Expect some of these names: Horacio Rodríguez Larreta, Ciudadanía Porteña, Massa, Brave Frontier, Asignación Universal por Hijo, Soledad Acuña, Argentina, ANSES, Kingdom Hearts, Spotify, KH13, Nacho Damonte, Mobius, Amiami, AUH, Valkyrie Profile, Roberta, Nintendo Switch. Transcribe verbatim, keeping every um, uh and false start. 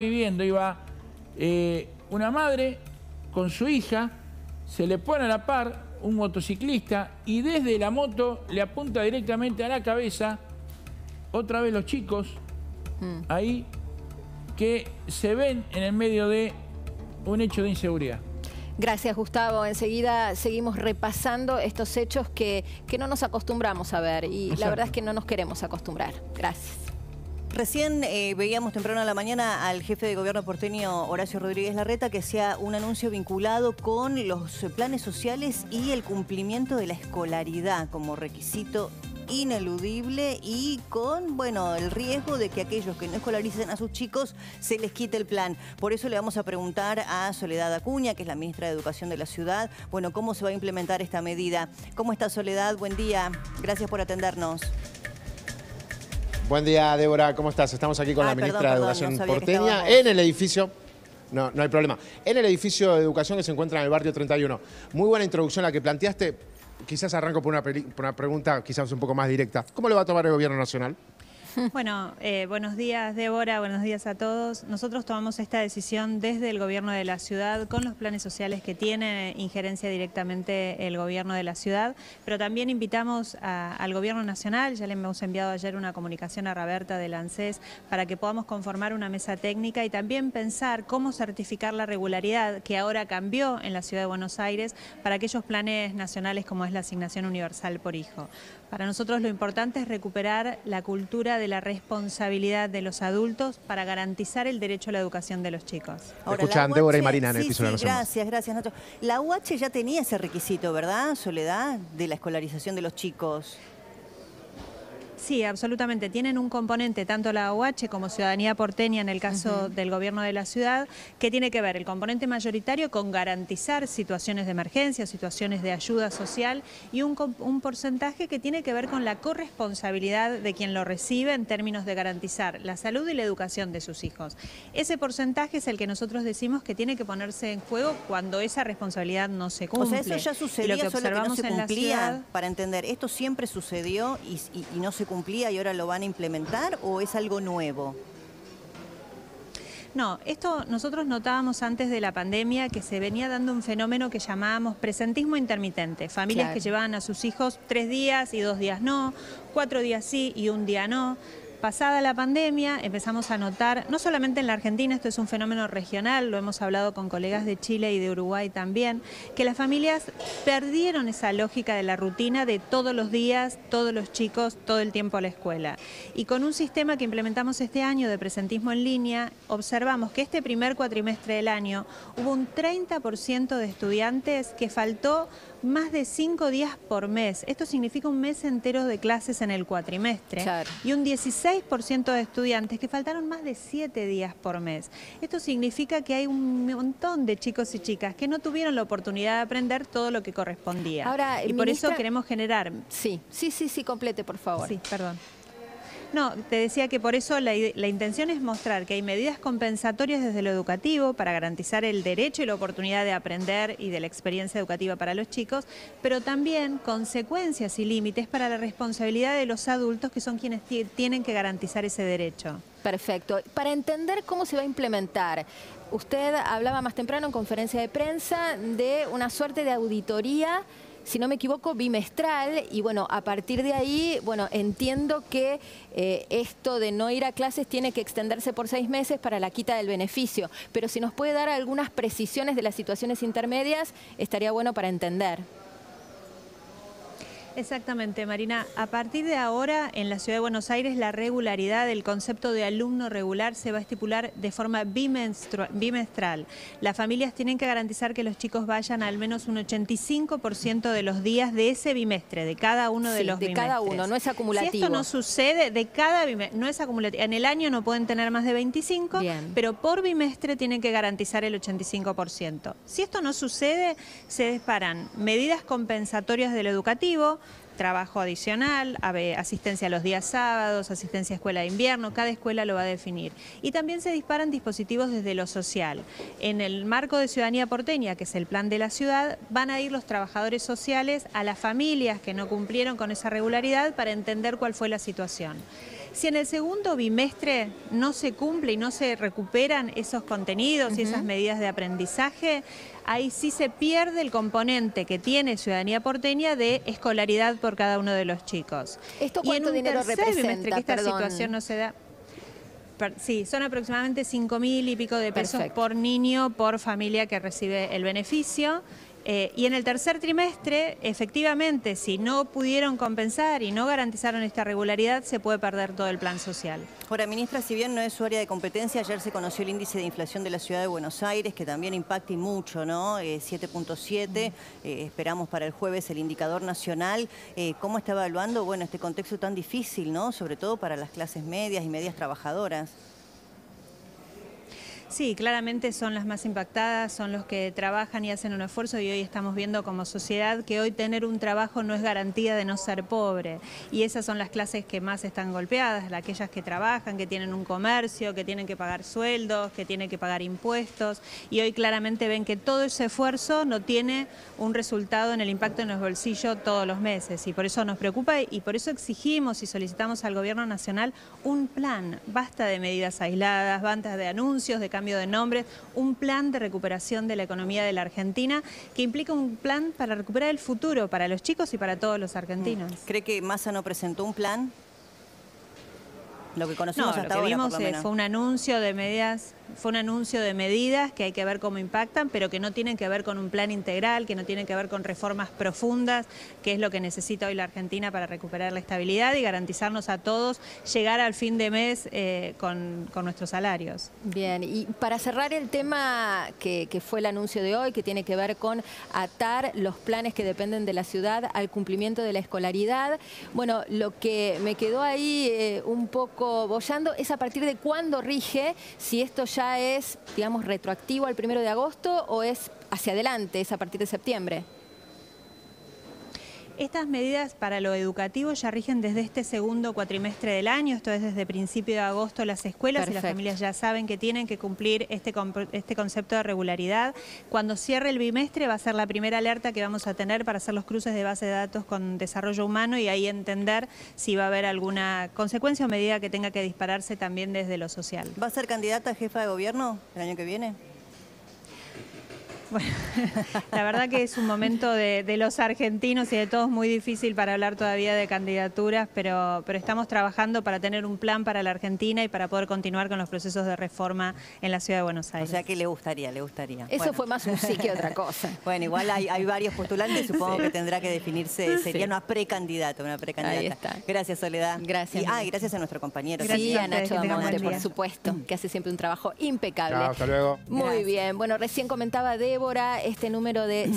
Viviendo iba eh, una madre con su hija, se le pone a la par un motociclista y desde la moto le apunta directamente a la cabeza, otra vez los chicos, mm. ahí, que se ven en el medio de un hecho de inseguridad. Gracias, Gustavo. Enseguida seguimos repasando estos hechos que, que no nos acostumbramos a ver y Exacto. La verdad es que no nos queremos acostumbrar. Gracias. Recién eh, veíamos temprano en la mañana al jefe de gobierno porteño, Horacio Rodríguez Larreta, que hacía un anuncio vinculado con los planes sociales y el cumplimiento de la escolaridad como requisito ineludible y con, bueno, el riesgo de que aquellos que no escolaricen a sus chicos se les quite el plan. Por eso le vamos a preguntar a Soledad Acuña, que es la ministra de Educación de la ciudad, bueno, cómo se va a implementar esta medida. ¿Cómo está, Soledad? Buen día. Gracias por atendernos. Buen día, Débora, ¿cómo estás? Estamos aquí con ah, la ministra perdón, perdón, de Educación no porteña en el edificio, no, no hay problema, en el edificio de Educación que se encuentra en el barrio treinta y uno. Muy buena introducción la que planteaste, quizás arranco por una, por una pregunta quizás un poco más directa. ¿Cómo le va a tomar el gobierno nacional? Bueno, eh, buenos días, Débora, buenos días a todos. Nosotros tomamos esta decisión desde el gobierno de la ciudad con los planes sociales que tiene injerencia directamente el gobierno de la ciudad, pero también invitamos a, al gobierno nacional, ya le hemos enviado ayer una comunicación a Roberta del ANSES para que podamos conformar una mesa técnica y también pensar cómo certificar la regularidad que ahora cambió en la ciudad de Buenos Aires para aquellos planes nacionales como es la Asignación Universal por Hijo. Para nosotros lo importante es recuperar la cultura de la responsabilidad de los adultos para garantizar el derecho a la educación de los chicos. Ahora, escuchan Débora y Marina en el sí, piso sí, de la Gracias, gracias, Nacho. La U H ya tenía ese requisito, ¿verdad, Soledad? De la escolarización de los chicos. Sí, absolutamente. Tienen un componente, tanto la A U H como Ciudadanía Porteña, en el caso uh-huh. del gobierno de la ciudad, que tiene que ver el componente mayoritario con garantizar situaciones de emergencia, situaciones de ayuda social y un, un porcentaje que tiene que ver con la corresponsabilidad de quien lo recibe en términos de garantizar la salud y la educación de sus hijos. Ese porcentaje es el que nosotros decimos que tiene que ponerse en juego cuando esa responsabilidad no se cumple. O sea, eso ya sucedía, lo que observamos solo que no se cumplía, en la ciudad, para entender, esto siempre sucedió y, y, y no se cumplía y ahora lo van a implementar o es algo nuevo? No, esto nosotros notábamos antes de la pandemia que se venía dando un fenómeno que llamábamos presentismo intermitente. Familias claro. que llevaban a sus hijos tres días y dos días no, cuatro días sí y un día no. Pasada la pandemia empezamos a notar, no solamente en la Argentina, esto es un fenómeno regional, lo hemos hablado con colegas de Chile y de Uruguay también, que las familias perdieron esa lógica de la rutina de todos los días, todos los chicos, todo el tiempo a la escuela. Y con un sistema que implementamos este año de presentismo en línea, observamos que este primer cuatrimestre del año hubo un treinta por ciento de estudiantes que faltó más de cinco días por mes. Esto significa un mes entero de clases en el cuatrimestre. Claro. Y un dieciséis por ciento de estudiantes que faltaron más de siete días por mes. Esto significa que hay un montón de chicos y chicas que no tuvieron la oportunidad de aprender todo lo que correspondía. Ahora, y por ministra... eso queremos generar... Sí, sí, sí, sí, complete, por favor. Sí, perdón. No, te decía que por eso la, la intención es mostrar que hay medidas compensatorias desde lo educativo para garantizar el derecho y la oportunidad de aprender y de la experiencia educativa para los chicos, pero también consecuencias y límites para la responsabilidad de los adultos que son quienes tienen que garantizar ese derecho. Perfecto. Para entender cómo se va a implementar, usted hablaba más temprano en conferencia de prensa de una suerte de auditoría, si no me equivoco, bimestral, y bueno, a partir de ahí, bueno, entiendo que eh, esto de no ir a clases tiene que extenderse por seis meses para la quita del beneficio, pero si nos puede dar algunas precisiones de las situaciones intermedias, estaría bueno para entender. Exactamente, Marina. A partir de ahora, en la Ciudad de Buenos Aires, la regularidad del concepto de alumno regular se va a estipular de forma bimestral. Las familias tienen que garantizar que los chicos vayan al menos un ochenta y cinco por ciento de los días de ese bimestre, de cada uno de sí, los de bimestres. De cada uno, no es acumulativo. Si esto no sucede, de cada bimestre, no es acumulativo. En el año no pueden tener más de veinticinco, Bien. Pero por bimestre tienen que garantizar el ochenta y cinco por ciento. Si esto no sucede, se disparan medidas compensatorias del educativo, trabajo adicional, asistencia a los días sábados, asistencia a escuela de invierno, cada escuela lo va a definir. Y también se disparan dispositivos desde lo social. En el marco de Ciudadanía Porteña, que es el plan de la ciudad, van a ir los trabajadores sociales a las familias que no cumplieron con esa regularidad para entender cuál fue la situación. Si en el segundo bimestre no se cumple y no se recuperan esos contenidos y esas medidas de aprendizaje, ahí sí se pierde el componente que tiene Ciudadanía Porteña de escolaridad por cada uno de los chicos. ¿Esto cuánto dinero representa? Y en un tercer bimestre que esta situación no se da... Sí, son aproximadamente cinco mil y pico de pesos Perfecto. por niño, por familia que recibe el beneficio. Eh, y en el tercer trimestre, efectivamente, si no pudieron compensar y no garantizaron esta regularidad, se puede perder todo el plan social. Ahora, ministra, si bien no es su área de competencia, ayer se conoció el índice de inflación de la ciudad de Buenos Aires, que también impacta y mucho, ¿no? Eh, siete punto siete, eh, esperamos para el jueves el indicador nacional. Eh, ¿Cómo está evaluando, bueno, este contexto tan difícil, ¿no? Sobre todo para las clases medias y medias trabajadoras. Sí, claramente son las más impactadas, son los que trabajan y hacen un esfuerzo, y hoy estamos viendo como sociedad que hoy tener un trabajo no es garantía de no ser pobre, y esas son las clases que más están golpeadas, aquellas que trabajan, que tienen un comercio, que tienen que pagar sueldos, que tienen que pagar impuestos, y hoy claramente ven que todo ese esfuerzo no tiene un resultado en el impacto en los bolsillos todos los meses, y por eso nos preocupa y por eso exigimos y solicitamos al Gobierno Nacional un plan, basta de medidas aisladas, bandas de anuncios, de cambio de nombres, un plan de recuperación de la economía de la Argentina que implica un plan para recuperar el futuro para los chicos y para todos los argentinos. ¿Cree que Massa no presentó un plan? Lo que conocimos no, hasta lo que ahora, vimos eh, fue un anuncio de medidas, fue un anuncio de medidas que hay que ver cómo impactan, pero que no tienen que ver con un plan integral, que no tienen que ver con reformas profundas, que es lo que necesita hoy la Argentina para recuperar la estabilidad y garantizarnos a todos llegar al fin de mes eh, con, con nuestros salarios. Bien, y para cerrar el tema que, que fue el anuncio de hoy, que tiene que ver con atar los planes que dependen de la ciudad al cumplimiento de la escolaridad, bueno, lo que me quedó ahí eh, un poco boyando es a partir de cuándo rige, si esto ya es, digamos, retroactivo al primero de agosto o es hacia adelante, es a partir de septiembre. Estas medidas para lo educativo ya rigen desde este segundo cuatrimestre del año, esto es desde principio de agosto las escuelas Perfecto. y las familias ya saben que tienen que cumplir este, este concepto de regularidad. Cuando cierre el bimestre va a ser la primera alerta que vamos a tener para hacer los cruces de base de datos con desarrollo humano y ahí entender si va a haber alguna consecuencia o medida que tenga que dispararse también desde lo social. ¿Va a ser candidata a jefa de gobierno el año que viene? Bueno, la verdad que es un momento de, de los argentinos y de todos muy difícil para hablar todavía de candidaturas, pero, pero estamos trabajando para tener un plan para la Argentina y para poder continuar con los procesos de reforma en la Ciudad de Buenos Aires. O sea que le gustaría, le gustaría. Eso bueno. fue más un sí que otra cosa. Bueno, igual hay, hay varios postulantes, supongo sí. que tendrá que definirse, sería sí. una precandidata, una precandidata. Ahí está. Gracias, Soledad. Gracias. Y, ah, y gracias a nuestro compañero. Gracias sí, a, a Nacho Damonte, por supuesto, que hace siempre un trabajo impecable. Chao, hasta luego. Muy gracias. bien. Bueno, recién comentaba de Débora, este número de...